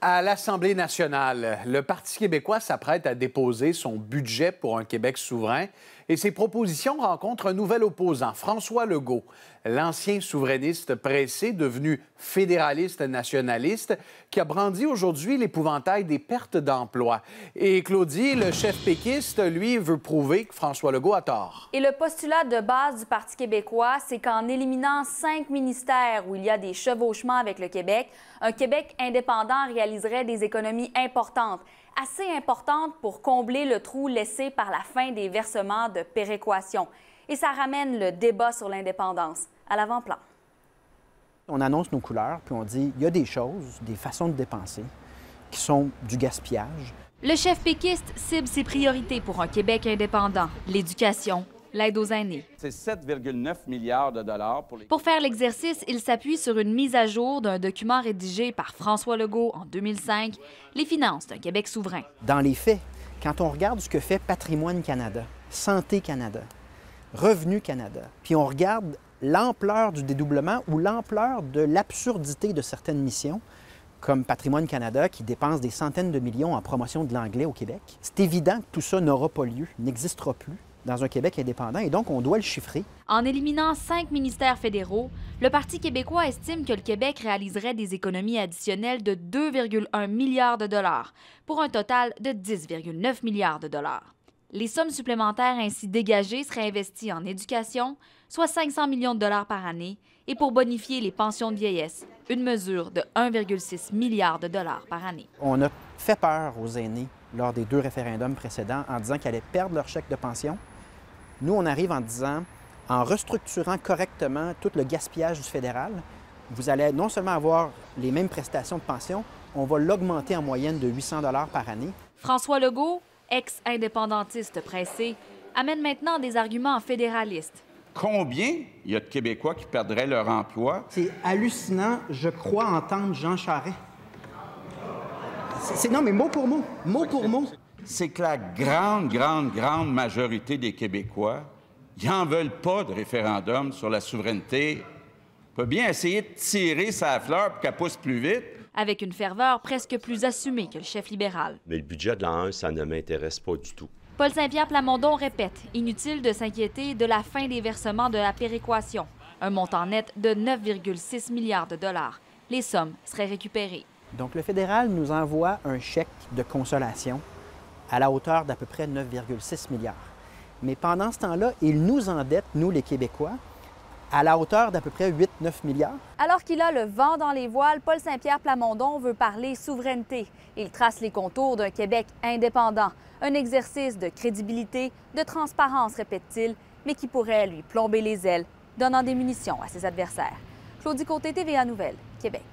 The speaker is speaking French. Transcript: À l'Assemblée nationale, le Parti québécois s'apprête à déposer son budget pour un Québec souverain et ses propositions rencontrent un nouvel opposant, François Legault, l'ancien souverainiste pressé, devenu fédéraliste nationaliste, qui a brandi aujourd'hui l'épouvantail des pertes d'emplois. Et Claudie, le chef péquiste, lui, veut prouver que François Legault a tort. Et le postulat de base du Parti québécois, c'est qu'en éliminant 5 ministères où il y a des chevauchements avec le Québec, un Québec indépendant réaliserait des économies importantes, assez importantes pour combler le trou laissé par la fin des versements de péréquation. Et ça ramène le débat sur l'indépendance à l'avant-plan. On annonce nos couleurs, puis on dit il y a des choses, des façons de dépenser, qui sont du gaspillage. Le chef péquiste cible ses priorités pour un Québec indépendant, l'éducation, l'aide aux aînés. C'est 7,9 milliards de dollars pour les... Pour faire l'exercice, il s'appuie sur une mise à jour d'un document rédigé par François Legault en 2005, Les finances d'un Québec souverain. Dans les faits, quand on regarde ce que fait Patrimoine Canada, Santé Canada, Revenu Canada, puis on regarde l'ampleur du dédoublement ou l'ampleur de l'absurdité de certaines missions, comme Patrimoine Canada, qui dépense des centaines de millions en promotion de l'anglais au Québec, c'est évident que tout ça n'aura pas lieu, n'existera plus dans un Québec indépendant, et donc on doit le chiffrer. En éliminant 5 ministères fédéraux, le Parti québécois estime que le Québec réaliserait des économies additionnelles de 2,1 milliards de dollars, pour un total de 10,9 milliards de dollars. Les sommes supplémentaires ainsi dégagées seraient investies en éducation, soit 500 millions de dollars par année, et pour bonifier les pensions de vieillesse, une mesure de 1,6 milliard de dollars par année. On a fait peur aux aînés lors des 2 référendums précédents en disant qu'ils allaient perdre leur chèque de pension. Nous, on arrive en disant, en restructurant correctement tout le gaspillage du fédéral, vous allez non seulement avoir les mêmes prestations de pension, on va l'augmenter en moyenne de 800 $ par année. François Legault, ex-indépendantiste pressé, amène maintenant des arguments fédéralistes. Combien il y a de Québécois qui perdraient leur emploi? C'est hallucinant, je crois entendre Jean Charest. Non, mais mot pour mot, mot pour mot. C'est que la grande majorité des Québécois, ils n'en veulent pas de référendum sur la souveraineté. On peut bien essayer de tirer sa fleur pour qu'elle pousse plus vite. Avec une ferveur presque plus assumée que le chef libéral. Mais le budget de l'an 1, ça ne m'intéresse pas du tout. Paul Saint-Pierre Plamondon répète, inutile de s'inquiéter de la fin des versements de la péréquation. Un montant net de 9,6 milliards de dollars. Les sommes seraient récupérées. Donc le fédéral nous envoie un chèque de consolation à la hauteur d'à peu près 9,6 milliards. Mais pendant ce temps-là, il nous endette, nous les Québécois, à la hauteur d'à peu près 8-9 milliards. Alors qu'il a le vent dans les voiles, Paul Saint-Pierre Plamondon veut parler souveraineté. Il trace les contours d'un Québec indépendant. Un exercice de crédibilité, de transparence, répète-t-il, mais qui pourrait lui plomber les ailes, donnant des munitions à ses adversaires. Claudie Côté, TVA Nouvelles, Québec.